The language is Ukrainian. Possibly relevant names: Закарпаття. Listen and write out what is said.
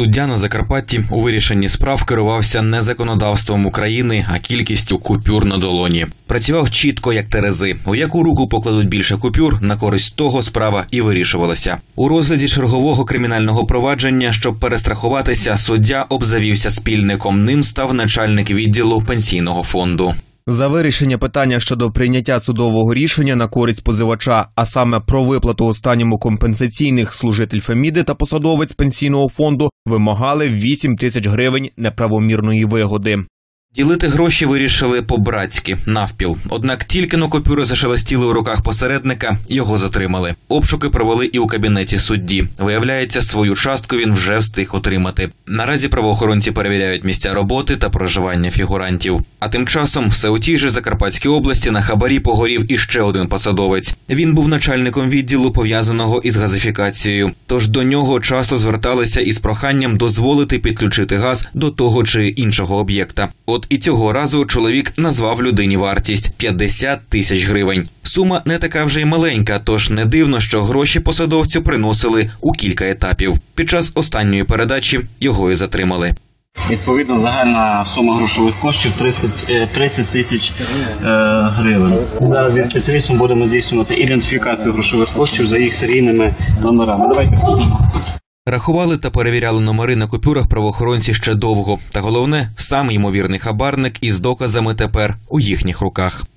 Суддя на Закарпатті у вирішенні справ керувався не законодавством України, а кількістю купюр на долоні. Працював чітко, як терези. У яку руку покладуть більше купюр, на користь того справа і вирішувалася. У розгляді чергового кримінального провадження, щоб перестрахуватися, суддя обзавівся спільником. Ним став начальник відділу пенсійного фонду. За вирішення питання щодо прийняття судового рішення на користь позивача, а саме про виплату останньому компенсаційних, служитель Феміди та посадовець пенсійного фонду вимагали 8 тисяч гривень неправомірної вигоди. Ділити гроші вирішили по-братськи, навпіл. Однак тільки-но купюри зашелестіли у руках посередника, його затримали. Обшуки провели і у кабінеті судді. Виявляється, свою частку він вже встиг отримати. Наразі правоохоронці перевіряють місця роботи та проживання фігурантів. А тим часом все у тій же Закарпатській області на хабарі погорів іще один посадовець. Він був начальником відділу, пов'язаного із газифікацією. Тож до нього часто зверталися із проханням дозволити підключити газ до того чи іншого об'єкта. І цього разу чоловік назвав людині вартість – 50 тисяч гривень. Сума не така вже й маленька, тож не дивно, що гроші посадовцю приносили у кілька етапів. Під час останньої передачі його і затримали. Відповідно, загальна сума грошових коштів – 30 тисяч гривень. Зараз зі спеціалістом будемо здійснювати ідентифікацію грошових коштів за їх серійними номерами. Давайте почнемо. Рахували та перевіряли номери на купюрах правоохоронці ще довго. Та головне, сам ймовірний хабарник із доказами тепер у їхніх руках.